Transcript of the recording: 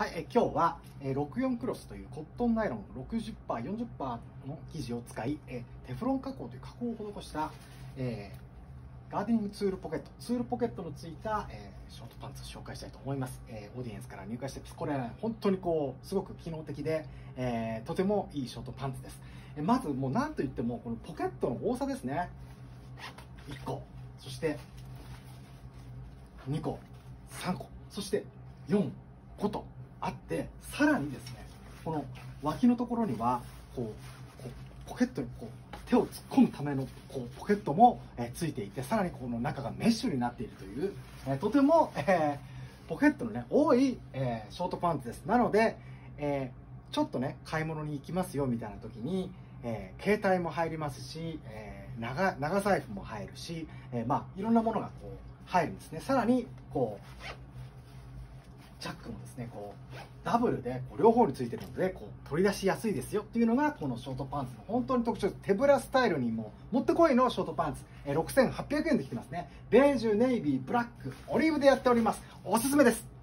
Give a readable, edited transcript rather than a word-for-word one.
はい、今日は64クロスというコットンナイロン 60%、40% の生地を使い、テフロン加工という加工を施した、ガーデニングツールポケット、のついた、ショートパンツを紹介したいと思います。オーディエンスから入荷しています。これは、ね、本当にこうすごく機能的で、とてもいいショートパンツです。まずもう何といってもこのポケットの多さですね。1個、そして2個、3個、そして4個と。あってさらにですね、この脇のところにはこうポケットにこう手を突っ込むためのこうポケットもついていて、さらにこの中がメッシュになっているという、とても、ポケットの、ね、多い、ショートパンツです。なので、ちょっとね買い物に行きますよみたいな時に、携帯も入りますし、長財布も入るし、まあいろんなものがこう入るんですね。さらにこうチャックもですね、こうダブルでこう両方についてるのでこう取り出しやすいですよっていうのがこのショートパンツの本当に特徴です。手ぶらスタイルにももってこいのショートパンツ、6800円できてますね。ベージュ、ネイビー、ブラック、オリーブでやっております。おすすめです。